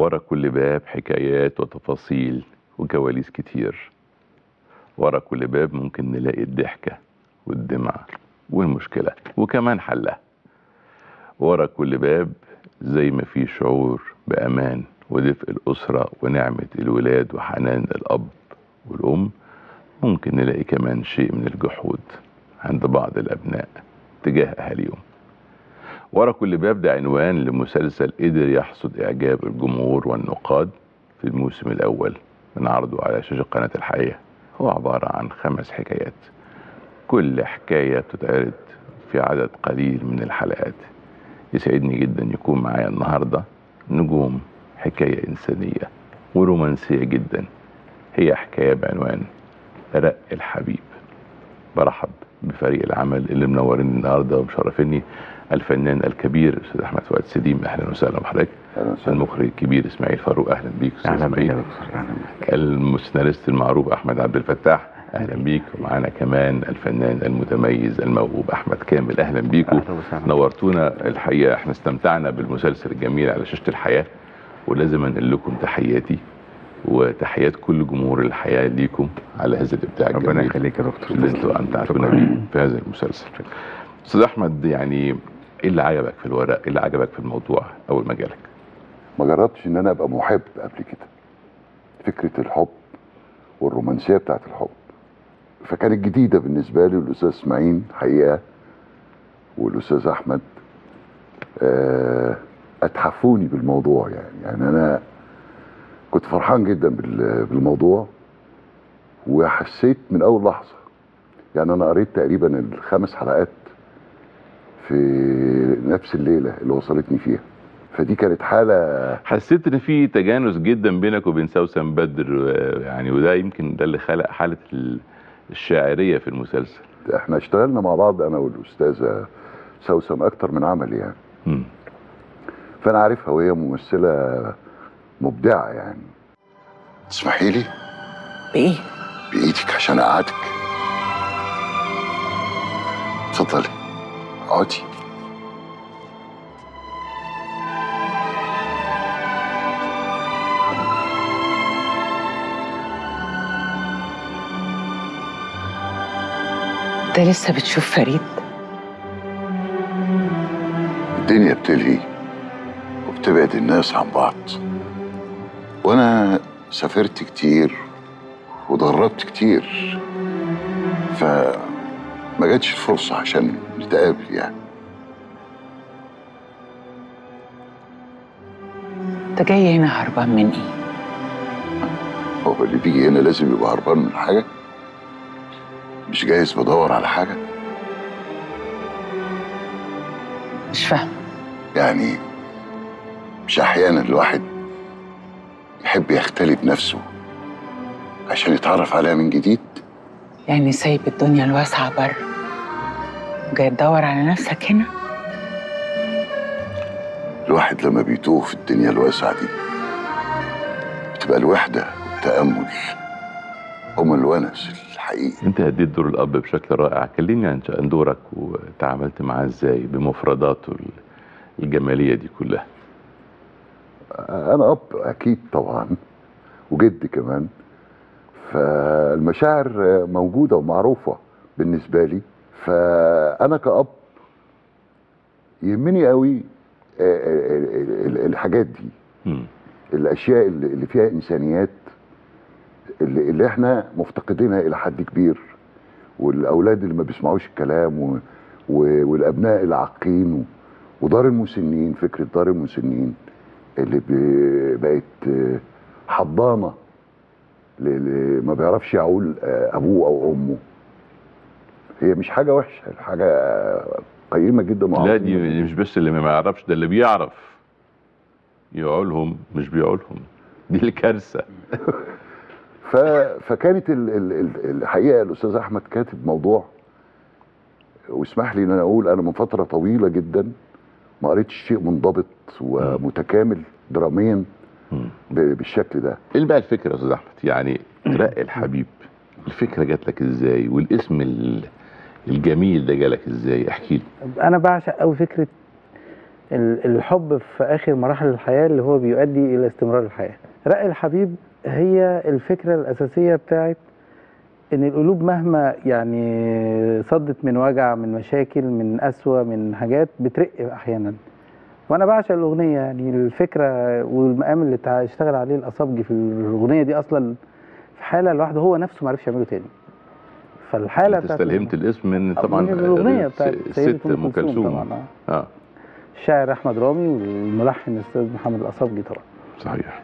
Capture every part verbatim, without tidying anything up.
ورا كل باب حكايات وتفاصيل وكواليس كتير. ورا كل باب ممكن نلاقي الضحكة والدمعة والمشكلة وكمان حلها. ورا كل باب زي ما في شعور بأمان ودفء الأسرة ونعمة الولاد وحنان الأب والأم، ممكن نلاقي كمان شيء من الجحود عند بعض الأبناء تجاه أهاليهم. ورا كل باب ده عنوان لمسلسل قدر يحصد إعجاب الجمهور والنقاد في الموسم الأول من عرضه على شاشة قناة الحياة. هو عبارة عن خمس حكايات، كل حكاية بتتعرض في عدد قليل من الحلقات. يسعدني جدا يكون معايا النهاردة نجوم حكاية إنسانية ورومانسية جدا، هي حكاية بعنوان رق الحبيب. برحب بفريق العمل اللي منورين النهارده ومشرفيني، الفنان الكبير الاستاذ احمد فؤاد سديم، اهلا وسهلا بحضرتك. المخرج الكبير اسماعيل فاروق، اهلا بيك استاذ اسماعيل. السيناريست المعروف احمد عبد الفتاح، اهلا بيك. ومعانا كمان الفنان المتميز الموهوب احمد كامل، اهلا بيكم. نورتونا الحقيقه، احنا استمتعنا بالمسلسل الجميل على شاشه الحياه، ولازم انقل لكم تحياتي وتحيات كل جمهور الحياة ليكم على هذا الابداع الجميل. ربنا يخليك يا دكتور، اللي انتوا انتعتونا بيه في هذا المسلسل. استاذ احمد، يعني ايه اللي عجبك في الورق؟ ايه اللي عجبك في الموضوع اول ما جالك؟ ما جربتش ان انا ابقى محب قبل كده، فكرة الحب والرومانسية بتاعت الحب، فكانت جديدة بالنسبة لي. والاستاذ اسماعيل حقيقة والاستاذ احمد اتحفوني بالموضوع، يعني يعني انا كنت فرحان جدا بالموضوع، وحسيت من اول لحظه. يعني انا قريت تقريبا الخمس حلقات في نفس الليله اللي وصلتني فيها، فدي كانت حاله. حسيت ان في تجانس جدا بينك وبين سوسن بدر، يعني وده يمكن ده اللي خلق حاله الشاعريه في المسلسل. احنا اشتغلنا مع بعض انا والاستاذه سوسن اكتر من عمل، يعني م. فانا عارفها وهي ممثله مبدعة. يعني تسمحي لي بإيه؟ بإيدك عشان أقعدك. اتفضلي اقعدي. أنت لسه بتشوف فريد؟ الدنيا بتلهي وبتبعد الناس عن بعض، وانا سافرت كتير واتغربت كتير، فما جاتش الفرصه عشان نتقابل. يعني انت جاي هنا هربان من ايه؟ هو اللي بيجي هنا لازم يبقى هربان من حاجه؟ مش جايز بدور على حاجه؟ مش فاهم. يعني مش احيانا الواحد يحب يختلي بنفسه عشان يتعرف عليها من جديد؟ يعني سايب الدنيا الواسعة بره وجاي تدور على نفسك هنا؟ الواحد لما بيتوه في الدنيا الواسعة دي بتبقى الوحدة والتأمل هما الونس الحقيقي. أنت أديت دور الأب بشكل رائع، كلمني عن دورك وتعاملت معاه إزاي بمفرداته الجمالية دي كلها. أنا أب أكيد طبعا، وجد كمان، فالمشاعر موجودة ومعروفة بالنسبة لي. فأنا كأب يهمني قوي الحاجات دي، م. الأشياء اللي فيها إنسانيات اللي إحنا مفتقدينها إلى حد كبير، والأولاد اللي ما بيسمعوش الكلام، والأبناء العاقين، ودار المسنين. فكرة دار المسنين اللي بقت حضانه اللي ما بيعرفش يعول ابوه او امه، هي مش حاجه وحشه، حاجه قيمه جدا. لا دي مش بس اللي ما بيعرفش، ده اللي بيعرف يعولهم مش بيعولهم، دي الكارثه. فكانت ال ال الحقيقه الاستاذ احمد كاتب موضوع، واسمح لي ان انا اقول انا من فتره طويله جدا ما قريتش شيء منضبط ومتكامل دراميا بالشكل ده. ايه بقى الفكره يا استاذ احمد؟ يعني رق الحبيب، الفكره جات لك ازاي؟ والاسم الجميل ده جالك ازاي؟ احكي لي. انا بعشق قوي فكره الحب في آخر مراحل الحياة اللي هو بيؤدي إلى استمرار الحياة. رق الحبيب هي الفكرة الأساسية بتاعت إن القلوب مهما يعني صدت من وجع، من مشاكل، من قسوة، من حاجات بترق أحيانا. وأنا بعشق الأغنية، يعني الفكرة والمقام اللي اشتغل عليه الأصابجي في الأغنية دي أصلا في حالة لوحده هو نفسه معرفش يعمله تاني. فالحالة أنت استلهمت الاسم من طبعا الأغنية بتاعت ست أم كلثوم، آه الشاعر احمد رامي والملحن الاستاذ محمد الاصابجي طبعا. صحيح.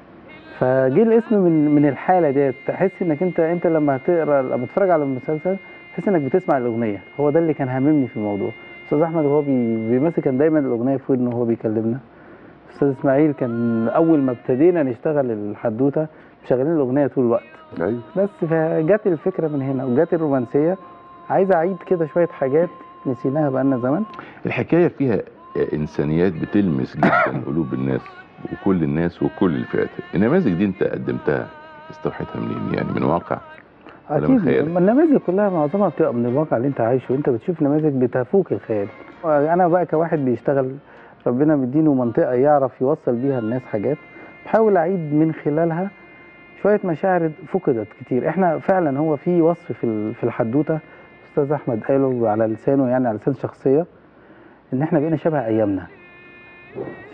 فجه الاسم من من الحاله ديت، تحس انك انت انت لما هتقرا لما تتفرج على المسلسل تحس انك بتسمع الاغنيه. هو ده اللي كان هاممني في الموضوع. استاذ احمد وهو بيمثل كان دايما الاغنيه في ودنه وهو بيكلمنا. استاذ اسماعيل كان اول ما ابتدينا نشتغل الحدوته مشغلين الاغنيه طول الوقت. ايوه. بس فجت الفكره من هنا وجت الرومانسيه. عايز اعيد كده شويه حاجات نسيناها بقالنا زمان. الحكايه فيها إنسانيات بتلمس جدا قلوب الناس وكل الناس وكل الفئات. النماذج دي أنت قدمتها، استوحيتها منين؟ يعني من واقع ولا من خيال؟ أكيد النماذج كلها معظمها بتبقى من الواقع اللي أنت عايشه، وأنت بتشوف نماذج بتفوق الخيال. أنا بقى كواحد بيشتغل ربنا مدينه منطقة يعرف يوصل بيها الناس حاجات، بحاول أعيد من خلالها شوية مشاعر فقدت كتير. إحنا فعلا هو في وصف في الحدوتة أستاذ أحمد قاله على لسانه، يعني على لسان شخصية، ان احنا بقينا شبه ايامنا،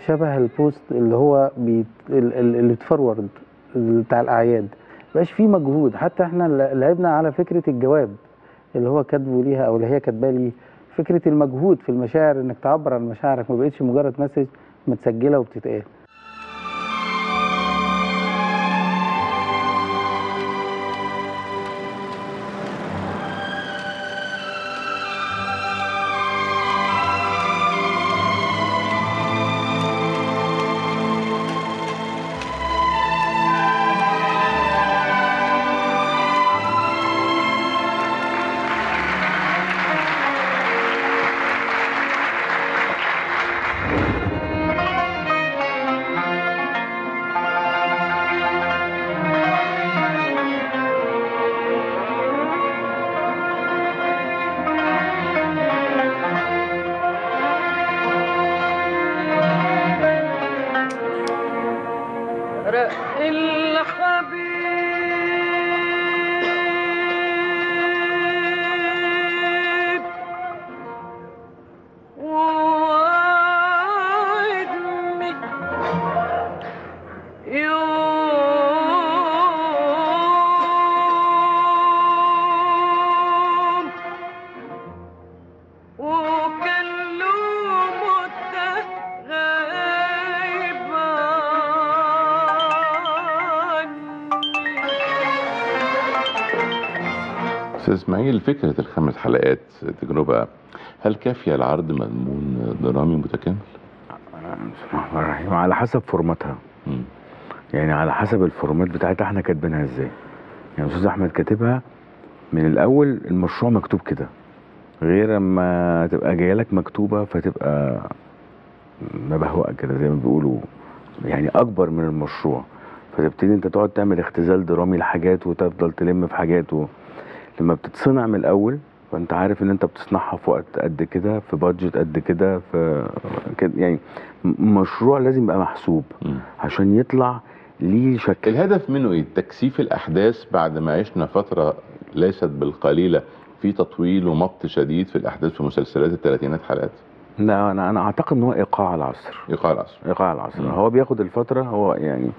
شبه البوست اللي هو بي... اللي بتفرورد بتاع الاعياد، مبقاش فيه مجهود. حتى احنا لعبنا على فكره الجواب اللي هو كاتبه ليها او اللي هي كاتباه ليه، فكره المجهود في المشاعر، انك تعبر عن مشاعرك، ما بقتش مجرد مسج متسجله وبتتقال. اسماعيل، فكرة الخمس حلقات تجربة، هل كافية لعرض مضمون درامي متكامل؟ بسم الله الرحمن الرحيم، على حسب فورماتها. يعني على حسب الفورمات بتاعتها احنا كاتبينها ازاي. يعني استاذ احمد كاتبها من الاول، المشروع مكتوب كده، غير اما تبقى جايه لك مكتوبه فتبقى مبهوقه كده زي ما بيقولوا، يعني اكبر من المشروع، فتبتدي انت تقعد تعمل اختزال درامي لحاجات وتفضل تلم في حاجات. و... لما بتتصنع من الاول فانت عارف ان انت بتصنعها في وقت قد كده، في بادجت قد كده، في يعني مشروع لازم يبقى محسوب عشان يطلع ليه شكل. الهدف منه ايه؟ تكثيف الاحداث بعد ما عشنا فتره ليست بالقليله في تطويل ومط شديد في الاحداث في مسلسلات الثلاثينات حلقات. لا انا انا اعتقد ان هو ايقاع العصر. ايقاع العصر. ايقاع العصر، مم. هو بياخد الفتره، هو يعني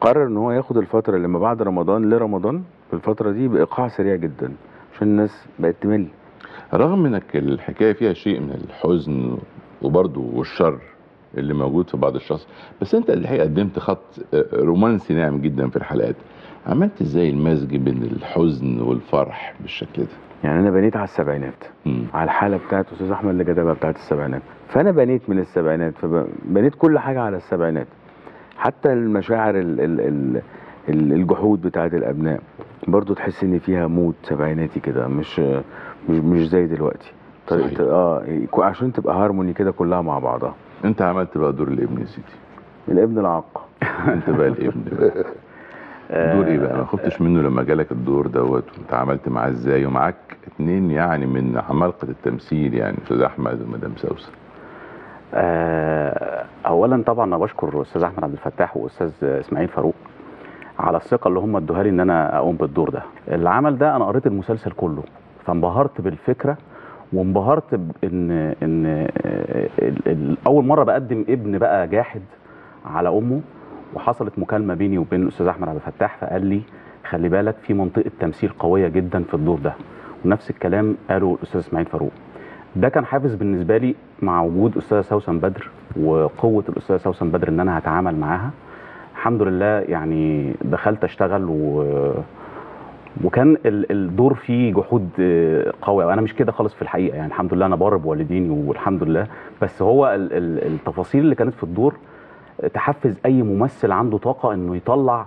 قرر ان هو ياخد الفتره اللي ما بعد رمضان لرمضان في الفتره دي بايقاع سريع جدا عشان الناس بقت تمل. رغم انك الحكايه فيها شيء من الحزن وبرضه والشر اللي موجود في بعض الشخص، بس انت الحقيقه قدمت خط رومانسي ناعم جدا في الحلقات. عملت ازاي المزج بين الحزن والفرح بالشكل ده؟ يعني انا بنيت على السبعينات، مم. على الحاله بتاعت استاذ احمد اللي كتبها بتاعت السبعينات، فانا بنيت من السبعينات، فبنيت كل حاجه على السبعينات، حتى المشاعر ال ال ال الجحود بتاعت الابناء برضو تحس ان فيها موت سبعيناتي كده، مش مش مش زي دلوقتي. طيب اه عشان تبقى هارموني كده كلها مع بعضها. انت عملت بقى دور الابن يا سيدي، الابن العاق. انت بقى الابن بقى. دور ايه بقى؟ ما خفتش منه لما جالك الدور دوت، وانت عملت معاه ازاي؟ ومعاك اتنين يعني من عمالقه التمثيل، يعني استاذ احمد ومدام سوسن. اولا طبعا انا بشكر استاذ احمد عبد الفتاح واستاذ اسماعيل فاروق على الثقه اللي هم ادوها لي ان انا اقوم بالدور ده. العمل ده انا قريت المسلسل كله فانبهرت بالفكره وانبهرت بان ان اول مره بقدم ابن بقى جاحد على امه، وحصلت مكالمه بيني وبين الاستاذ احمد عبد الفتاح فقال لي خلي بالك في منطقه تمثيل قويه جدا في الدور ده، ونفس الكلام قاله الاستاذ اسماعيل فاروق. ده كان حافز بالنسبه لي مع وجود استاذه سوسن بدر وقوه الاستاذه سوسن بدر ان انا هتعامل معاها. الحمد لله يعني دخلت اشتغل و... وكان الدور فيه جحود قوي، وانا مش كده خالص في الحقيقه، يعني الحمد لله انا بار بوالديني والحمد لله، بس هو التفاصيل اللي كانت في الدور تحفز اي ممثل عنده طاقه انه يطلع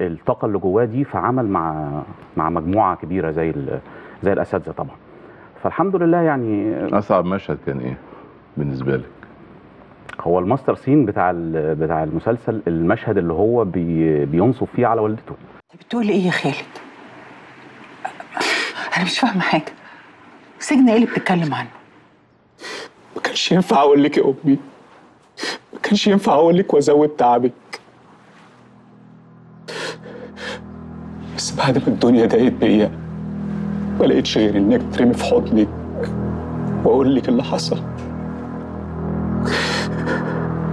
الطاقه اللي جواه دي فعمل مع مع مجموعه كبيره زي زي الاساتذه طبعا. فالحمد لله يعني. اصعب مشهد كان ايه بالنسبه لك؟ هو الماستر سين بتاع بتاع المسلسل، المشهد اللي هو بي بينصب فيه على والدته. بتقول ايه يا خالد؟ انا مش فاهمه حاجه. سجن ايه اللي بتتكلم عنه؟ ما كانش ينفع اقول لك يا امي، ما كانش ينفع اقول لك وازود تعبك، بس بعد ما الدنيا ضاقت بيا ما لقيتش غير انك ترمي في حضنك واقول لك اللي حصل.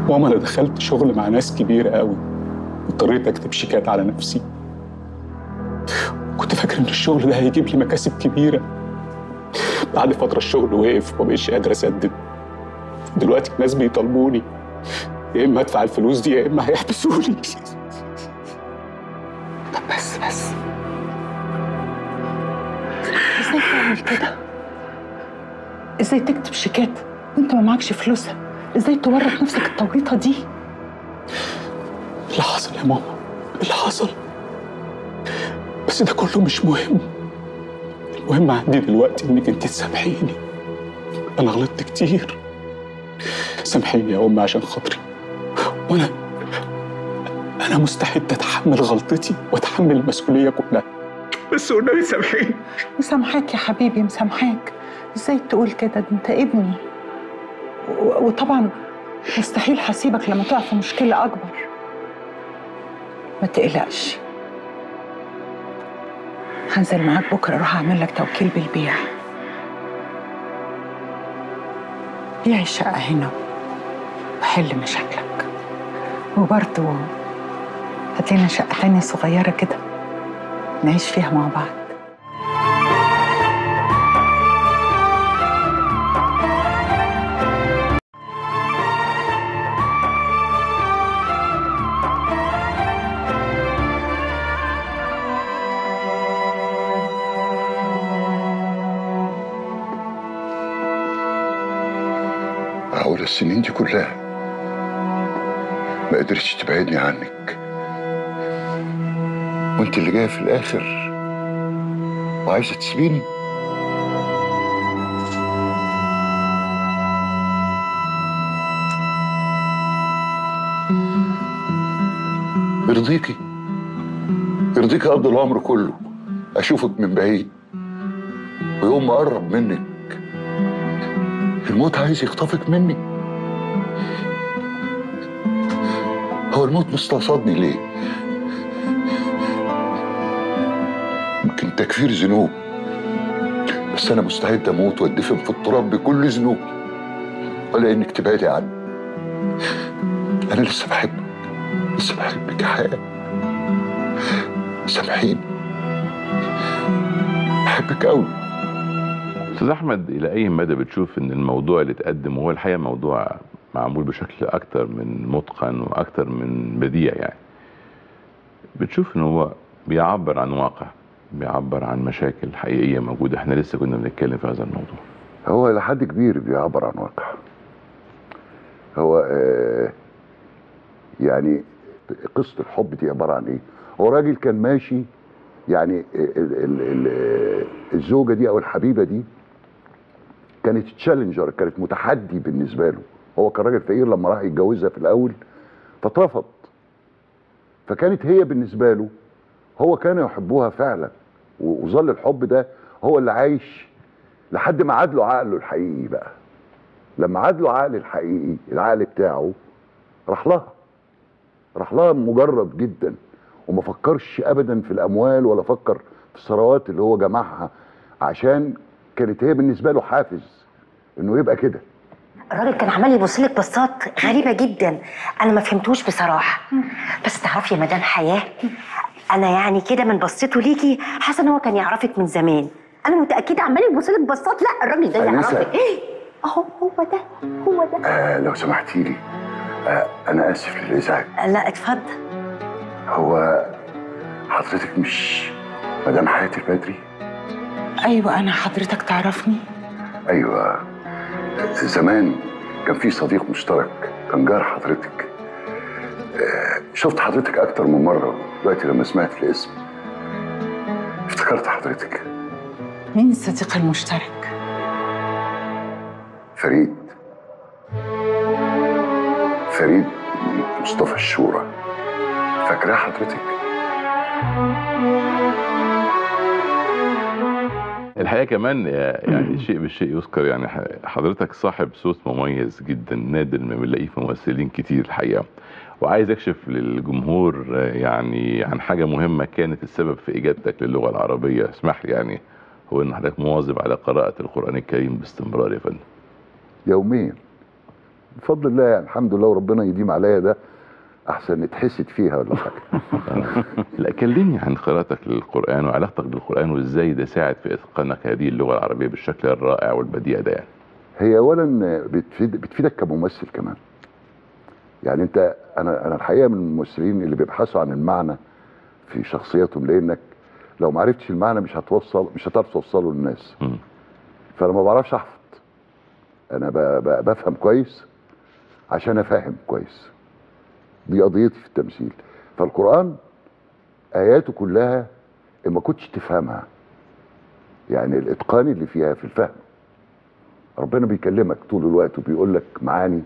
ماما انا دخلت شغل مع ناس كبيره قوي واضطريت اكتب شيكات على نفسي، كنت فاكر ان الشغل ده هيجيب لي مكاسب كبيره. بعد فتره الشغل وقف ومبقتش قادر اسدد. دلوقتي الناس بيطالبوني يا اما ادفع الفلوس دي يا اما هيحبسوني. بس بس ازاي تعمل كده؟ ازاي تكتب شيكات وانت ما معكش فلوسها؟ ازاي تورط نفسك التوريطه دي؟ اللي حصل يا ماما اللي حصل، بس ده كله مش مهم. المهم عندي دلوقتي انك انت تسامحيني، انا غلطت كتير، سامحيني يا امي عشان خاطري، وانا انا مستعد اتحمل غلطتي واتحمل المسؤوليه كلها، بس والنبي سامحيني. مسامحاك يا حبيبي مسامحاك، ازاي تقول كده؟ ده انت ابني، وطبعا مستحيل هسيبك لما تقع في مشكله اكبر. ما تقلقش، هنزل معاك بكره اروح اعمل لك توكيل بالبيع. بيع الشقه هنا وحل مشاكلك، وبرضه هات لنا شقه ثانيه صغيره كده نعيش فيها مع بعض. السنين دي كلها ما قدرتش تبعدني عنك، وانت اللي جايه في الاخر وعايزه تسيبيني. يرضيكي يرضيكي قبل العمر كله اشوفك من بعيد، ويوم ما اقرب منك الموت عايز يخطفك مني. هو الموت مستقصدني ليه؟ ممكن تكفير ذنوب، بس أنا مستعد أموت وأدفن في التراب بكل ذنوبي ولا إنك تبعدي عني. أنا لسه بحبك، لسه بحبك يا حياة، سامحيني، بحبك أوي. أستاذ أحمد، إلى أي مدى بتشوف إن الموضوع اللي اتقدم وهو الحقيقة موضوع معمول بشكل أكتر من متقن وأكتر من بديع، يعني بتشوف إن هو بيعبر عن واقع، بيعبر عن مشاكل حقيقية موجودة؟ إحنا لسه كنا بنتكلم في هذا الموضوع. هو إلى حد كبير بيعبر عن واقع. هو آه يعني قصة الحب دي عبارة عن إيه؟ هو راجل كان ماشي، يعني الزوجة دي أو الحبيبة دي كانت تشالنجر، كانت متحدي بالنسبة له. هو كان راجل فقير لما راح يتجوزها في الاول فاترفض، فكانت هي بالنسبه له هو كان يحبها فعلا، وظل الحب ده هو اللي عايش لحد ما عاد له عقله الحقيقي بقى، لما عادلوا عقل الحقيقي العقل بتاعه راح لها راح لها مجرد جدا، وما فكرش ابدا في الاموال ولا فكر في الثروات اللي هو جمعها، عشان كانت هي بالنسبه له حافز انه يبقى كده. الراجل كان عمال يبص لك بصات غريبه جدا، انا ما فهمتوش بصراحه. بس تعرفي يا مدام حياه، انا يعني كده من بصته ليكي حاسه ان هو كان يعرفك من زمان، انا متاكده عمال يبص لك بصات. لا الراجل ده يعرفك. ايه اهو هو ده هو ده. آه لو سمحتي لي، آه انا اسف للازعاج. لا اتفضل. هو حضرتك مش مدام حياه البدري؟ ايوه انا. حضرتك تعرفني؟ ايوه زمان كان في صديق مشترك كان جار حضرتك، شفت حضرتك اكتر من مره، دلوقتي لما سمعت الاسم افتكرت حضرتك. مين الصديق المشترك؟ فريد فريد مصطفى الشورى، فاكراه حضرتك؟ الحقيقه كمان يعني شيء بالشيء يذكر، يعني حضرتك صاحب صوت مميز جدا، نادر ما بنلاقيه في ممثلين كتير الحقيقه. وعايز اكشف للجمهور يعني عن حاجه مهمه كانت السبب في اجادتك للغه العربيه، اسمح لي يعني، هو ان حضرتك مواظب على قراءه القران الكريم باستمرار يا فندم؟ يوميا بفضل الله، يعني الحمد لله، وربنا يديم عليا ده احسن نتحسد فيها ولا حاجه. لا كلمني عن قراءتك للقران وعلاقتك بالقران، وازاي ده ساعد في اتقانك هذه اللغه العربيه بالشكل الرائع والبديع ده. يعني هي اولا بتفيد بتفيدك كممثل كمان، يعني انت انا انا الحقيقه من الممثلين اللي بيبحثوا عن المعنى في شخصياتهم، لانك لو ما عرفتش المعنى مش هتوصل مش هتعرف توصله للناس. فانا ما بعرفش احفظ، انا بفهم كويس عشان افهم كويس، دي قضيتي في التمثيل. فالقرآن آياته كلها ما كنتش تفهمها، يعني الإتقان اللي فيها في الفهم. ربنا بيكلمك طول الوقت وبيقول لك معاني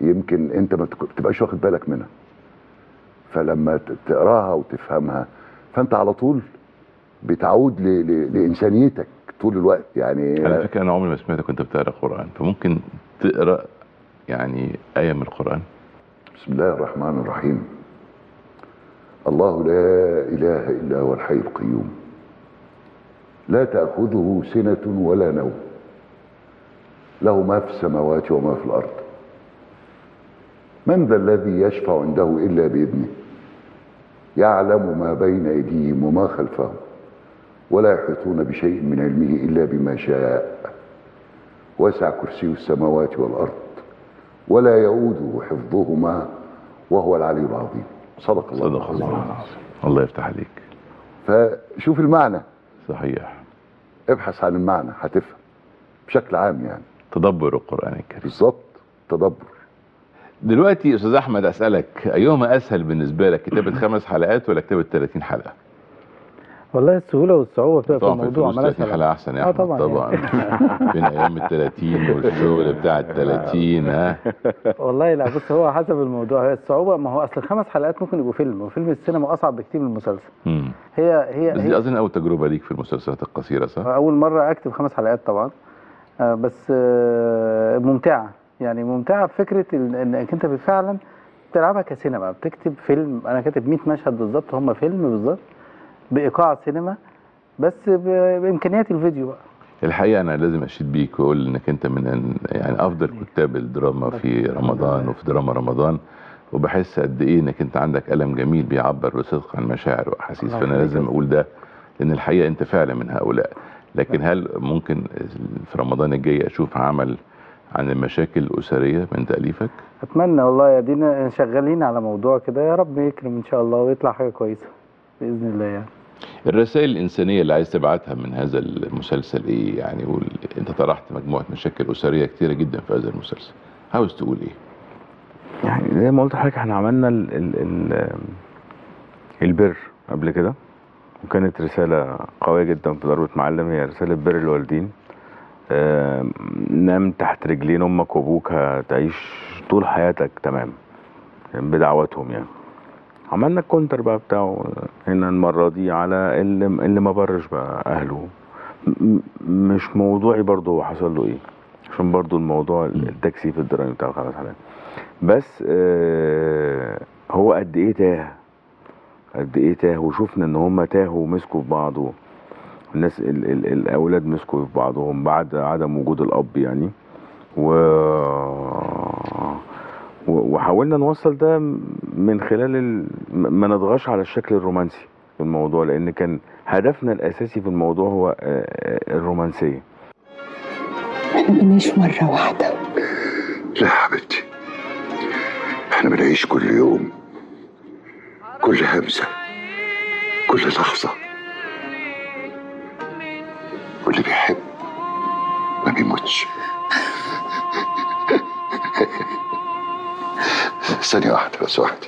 يمكن أنت ما تبقاش واخد بالك منها، فلما تقراها وتفهمها فأنت على طول بتعود ل... ل... لإنسانيتك طول الوقت. يعني على فكرة أنا عمري ما سمعتك وأنت بتقرأ قرآن، فممكن تقرأ يعني آية من القرآن؟ بسم الله الرحمن الرحيم. الله لا إله إلا هو الحي القيوم لا تأخذه سنة ولا نوم له ما في السماوات وما في الأرض من ذا الذي يشفع عنده إلا بإذنه يعلم ما بين أيديهم وما خلفهم ولا يحيطون بشيء من علمه إلا بما شاء وسع كرسيه السماوات والأرض ولا يؤوده حفظهما وهو العلي العظيم. صدق الله صدق الله العظيم. الله يفتح عليك. فشوف المعنى. صحيح. ابحث عن المعنى هتفهم بشكل عام، يعني تدبر القرآن الكريم. بالظبط تدبر. دلوقتي استاذ احمد اسالك، ايهما اسهل بالنسبه لك، كتابه خمس حلقات ولا كتابه ثلاثين حلقه؟ والله السهوله والصعوبه بتبقى في الموضوع. عملت ثلاثين حلقه احسن يا احمد. اه طبعا طبعا يعني. بين ايام ال ثلاثين والشغل بتاع ال ثلاثين. ها والله لا بص، هو حسب الموضوع، هي الصعوبه، ما هو اصل الخمس حلقات ممكن يبقوا فيلم، وفيلم السينما اصعب بكتير من المسلسل. امم هي هي بس دي اظن اول تجربه ليك في المسلسلات القصيره صح؟ اول مره اكتب خمس حلقات طبعا، آه بس آه ممتعه، يعني ممتعه بفكره انك انت فعلا بتلعبها كسينما، بتكتب فيلم. انا كاتب مية مشهد بالظبط، هم فيلم بالظبط بايقاع سينما، بس بامكانيات الفيديو بقى. الحقيقه انا لازم اشيد بيك واقول انك انت من يعني افضل كتاب الدراما في رمضان وفي دراما رمضان، وبحس قد ايه انك انت عندك قلم جميل بيعبر بصدق عن مشاعر واحاسيس، فانا لازم اقول ده لان الحقيقه انت فعلا من هؤلاء. لكن هل ممكن في رمضان الجاي اشوف عمل عن المشاكل الاسريه من تاليفك؟ اتمنى والله، يا دينا شغالين على موضوع كده، يا رب يكرم ان شاء الله ويطلع حاجه كويسه بإذن الله. يعني الرسائل الإنسانية اللي عايز تبعتها من هذا المسلسل إيه؟ يعني وال... أنت طرحت مجموعة مشاكل أسرية كتيرة جدا في هذا المسلسل، عاوز تقول إيه؟ يعني زي ما قلت لحضرتك إحنا عملنا ال... ال... ال... البر قبل كده، وكانت رسالة قوية جدا في ضربة معلم، هي رسالة بر الوالدين. آه... نام تحت رجلين أمك وأبوك، هتعيش طول حياتك تمام بدعواتهم. يعني عملنا الكونتر بقى بتاعه هنا المره دي على اللي, اللي ما برش بقى اهله، مش موضوعي برضه هو حصل له ايه، عشان برضو الموضوع التكثيف الدرامي بتاع الخمس حلقات. بس آه هو قد ايه تاه قد ايه تاه وشفنا ان هم تاهوا ومسكوا في بعض، الناس ال ال الاولاد مسكوا في بعضهم بعد عدم وجود الاب يعني، و وحاولنا نوصل ده من خلال ال... ما نضغطش على الشكل الرومانسي في الموضوع، لان كان هدفنا الاساسي في الموضوع هو الرومانسيه. ما تبنيش مره واحده. لا يا حبيبتي، احنا بنعيش كل يوم، كل همزه، كل لحظه، واللي بيحب ما بيموتش. ثانية واحدة بس، واحدة.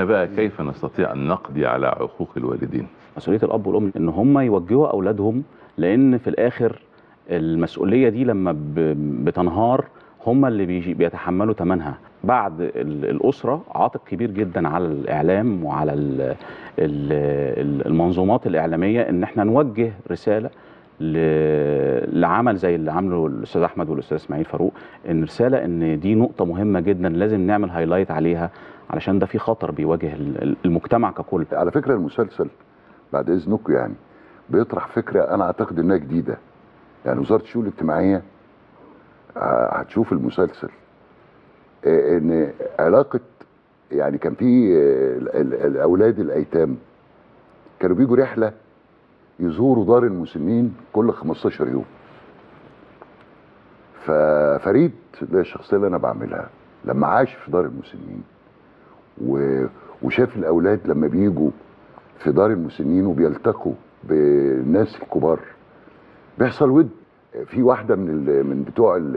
بقى كيف نستطيع أن نقضي على عقوق الوالدين؟ مسؤولية الأب والأم إن هم يوجهوا أولادهم، لأن في الآخر المسؤولية دي لما بتنهار هم اللي بيتحملوا ثمنها. بعد الأسرة عاتق كبير جدا على الإعلام وعلى المنظومات الإعلامية إن احنا نوجه رسالة لعمل زي اللي عمله الاستاذ احمد والاستاذ اسماعيل فاروق، ان رساله ان دي نقطه مهمه جدا لازم نعمل هايلايت عليها، علشان ده في خطر بيواجه المجتمع ككل. على فكره المسلسل بعد اذنكم يعني بيطرح فكره انا اعتقد انها جديده، يعني وزاره الشؤون الاجتماعيه هتشوف المسلسل ان علاقه، يعني كان في الاولاد الايتام كانوا بيجوا رحله يزوروا دار المسنين كل خمستاشر يوم. ففريد ده الشخصيه اللي انا بعملها لما عاش في دار المسنين و... وشاف الاولاد لما بيجوا في دار المسنين وبيلتقوا بالناس الكبار بيحصل ود. في واحده من ال... من بتوع ال...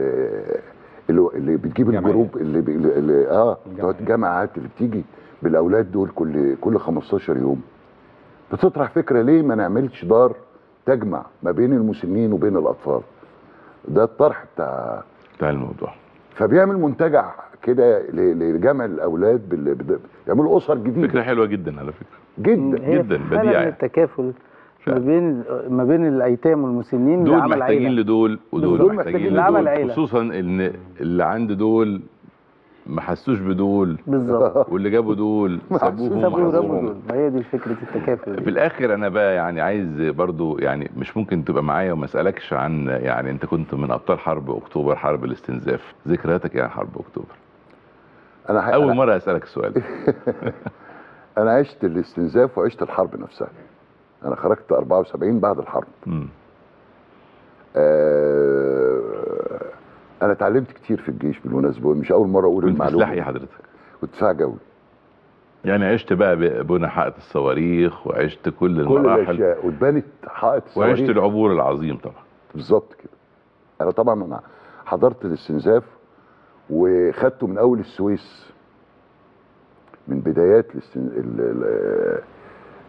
اللي بتجيب الجروب اللي, ب... اللي اه بتوع الجامعات اللي بتيجي بالاولاد دول كل كل خمستاشر يوم، بتطرح فكرة ليه ما نعملش دار تجمع ما بين المسنين وبين الأطفال. ده الطرح بتاع بتاع الموضوع. فبيعمل منتجع كده لجمع الأولاد بال... بيعملوا أسر جديدة. فكرة حلوة جدا على فكرة، جدا هي جدا بديعة. يعني التكافل ما بين ما بين الأيتام والمسنين دول لعمل محتاجين عيلة. لدول ودول دول محتاجين لدول عيلة. خصوصا إن اللي عند دول ما حسوش بدول بالظبط، واللي جابوا دول سابوهم وحسوهم. ما هي دي فكره التكافل في الاخر. انا بقى يعني عايز برضو، يعني مش ممكن تبقى معايا وما اسالكش عن، يعني انت كنت من ابطال حرب اكتوبر، حرب الاستنزاف، ذكرياتك ايه عن حرب اكتوبر؟ انا اول أنا... مره اسالك السؤال. انا عشت الاستنزاف وعشت الحرب نفسها. انا خرجت اربعة وسبعين بعد الحرب. امم انا اتعلمت كتير في الجيش بالمناسبه، مش اول مره اقول المعلومه. كنت سلاح ايه حضرتك؟ كنت دفاع جوي. يعني عشت بقى بنى حائط الصواريخ وعشت كل المراحل، كل الاشياء، واتبنت حائط الصواريخ وعشت العبور العظيم طبعا. بالظبط كده. انا طبعا انا حضرت الاستنزاف وخدته من اول السويس، من بدايات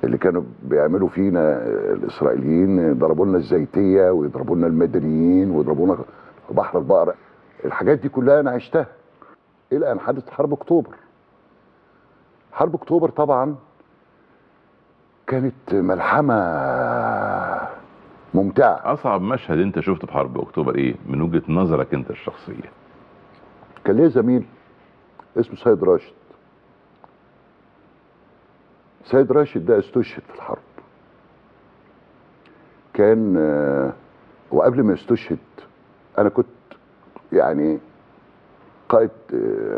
اللي كانوا بيعملوا فينا الاسرائيليين، ضربوا لنا الزيتيه ويضربوا لنا المدنيين ويضربوا لنا بحر البقرة. الحاجات دي كلها انا عشتها الى ان حدث حرب اكتوبر. حرب اكتوبر طبعا كانت ملحمة ممتعة. اصعب مشهد انت شفته في حرب اكتوبر ايه من وجهة نظرك انت الشخصية؟ كان ليه زميل اسمه سيد راشد. سيد راشد ده استشهد في الحرب. كان وقبل ما يستشهد انا كنت يعني قائد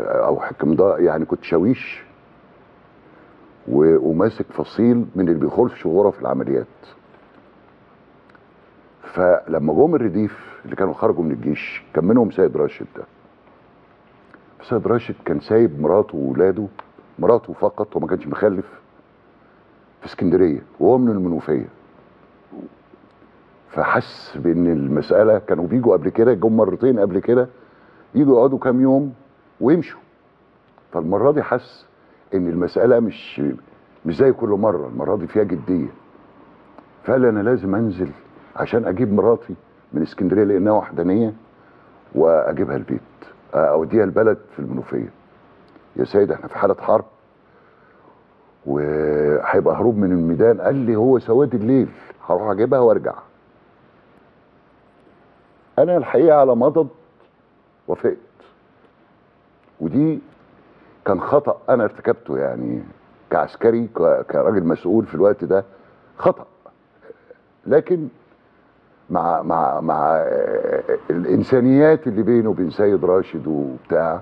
او حكم ده، يعني كنت شاويش وماسك فصيل من اللي بيخلفش غرف العمليات. فلما جم الرديف اللي كانوا خرجوا من الجيش كان منهم سيد راشد ده. سيد راشد كان سايب مراته واولاده مراته فقط، وما كانش مخلف، في اسكندريه، وهو من المنوفيه. فحس بان المساله، كانوا بيجوا قبل كده، جم مرتين قبل كده، يجوا يقعدوا كام يوم ويمشوا. فالمره دي حس ان المساله مش مش زي كل مره، المره دي فيها جديه. فقال انا لازم انزل عشان اجيب مراتي من اسكندريه لانها وحدانيه، واجيبها البيت، اوديها البلد في المنوفيه. يا سيد احنا في حاله حرب وهيبقى هروب من الميدان. قال لي هو سواد الليل، هروح اجيبها وارجع. انا الحقيقه على مضض وافقت، ودي كان خطأ انا ارتكبته يعني كعسكري، كراجل مسؤول في الوقت ده، خطأ. لكن مع مع مع الانسانيات اللي بينه وبين سيد راشد وبتاع،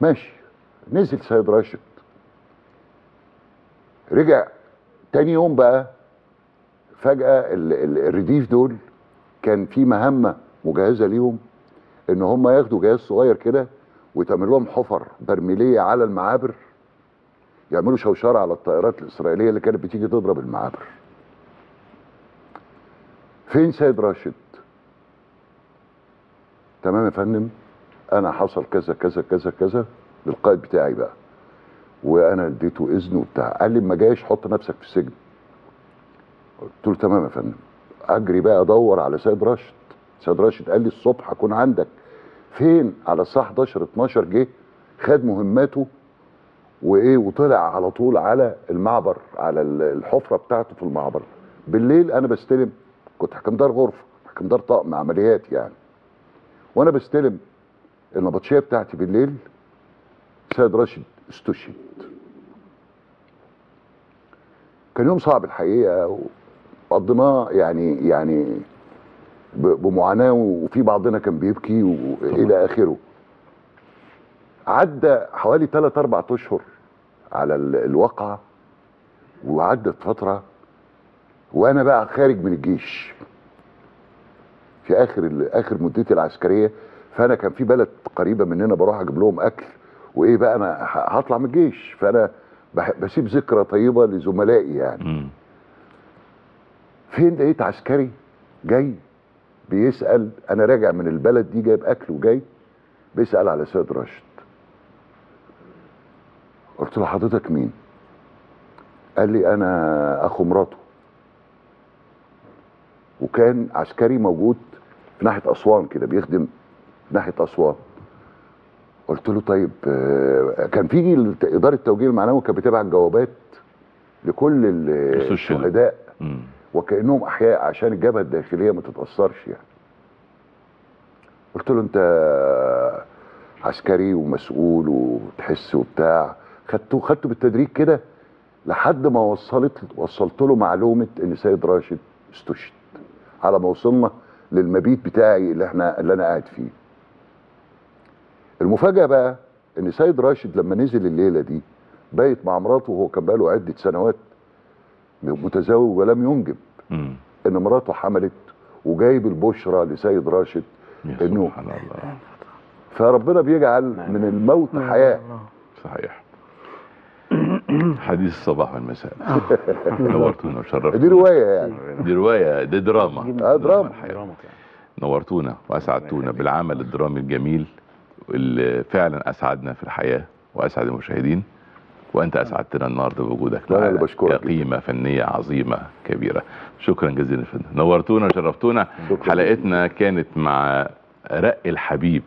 ماشي. نزل سيد راشد، رجع تاني يوم بقى، فجأة الرديف دول كان في مهمة مجهزة ليهم، ان هم ياخدوا جهاز صغير كده ويتعمل لهم حفر برميلية على المعابر، يعملوا شوشرة على الطائرات الإسرائيلية اللي كانت بتيجي تضرب المعابر. فين سيد راشد؟ تمام يا فندم، انا حصل كذا كذا كذا كذا للقائد بتاعي بقى، وانا اديته اذن وبتاع. قال لي اما جايش حط نفسك في السجن. قلت له تمام يا فندم. اجري بقى ادور على سيد راشد. سيد راشد قال لي الصبح اكون عندك. فين؟ على الساعه حداشر اتناشر جه، خد مهماته وايه وطلع على طول على المعبر، على الحفره بتاعته في المعبر. بالليل انا بستلم، كنت حكم دار غرفه، حكم دار طقم عمليات يعني، وانا بستلم النبطشيه بتاعتي بالليل، سيد راشد استشهد. كان يوم صعب الحقيقه، وقضيناه يعني يعني بمعاناه، وفي بعضنا كان بيبكي والى اخره. عدى حوالي تلات اربع اشهر على الواقعه، وعدت فتره وانا بقى خارج من الجيش في اخر اخر مدتي العسكريه. فانا كان في بلد قريبه مننا بروح اجيب لهم اكل وايه بقى، انا هطلع من الجيش، فانا بسيب ذكرى طيبه لزملائي يعني. فين لقيت عسكري جاي بيسال، انا راجع من البلد دي جايب اكل وجاي بيسال على سيد راشد. قلت له حضرتك مين؟ قال لي انا اخو مراته، وكان عسكري موجود في ناحيه اسوان كده، بيخدم ناحيه اسوان. قلت له طيب. كان في اداره التوجيه المعنوي كانت بتبعت جوابات لكل الشهداء وكانهم احياء عشان الجبهه الداخليه ما تتاثرش يعني. قلت له انت عسكري ومسؤول وتحس وبتاع، خدته خدته بالتدريج كده لحد ما وصلت وصلت له معلومه ان سيد راشد استشهد، على ما وصلنا للمبيت بتاعي اللي احنا اللي انا قاعد فيه. المفاجاه بقى ان سيد راشد لما نزل الليله دي بايت مع مراته، وهو كان بقى له عده سنوات متزوج ولم ينجب، مم. ان مراته حملت، وجايب البشرى لسيد راشد انه سبحان الله. فربنا بيجعل من الموت حياه. صحيح. حديث الصباح والمساء. نورتونا وشرفتونا. دي روايه يعني، دي روايه، دي دراما. اه دراما. دراما. نورتونا واسعدتونا بالعمل الدرامي الجميل اللي فعلا اسعدنا في الحياه واسعد المشاهدين، وانت اسعدتنا النهارده بوجودك معانا. قيمه فنيه عظيمه كبيره. شكرا جزيلا يا فندم، نورتونا وشرفتونا. حلقتنا كانت مع رق الحبيب.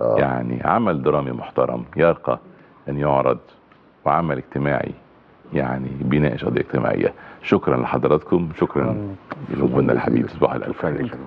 آه. يعني عمل درامي محترم يرقى ان يعرض، وعمل اجتماعي يعني بيناقش قضيه اجتماعيه. شكرا لحضراتكم، شكرا للمبنى الحبيب. صباح الخير.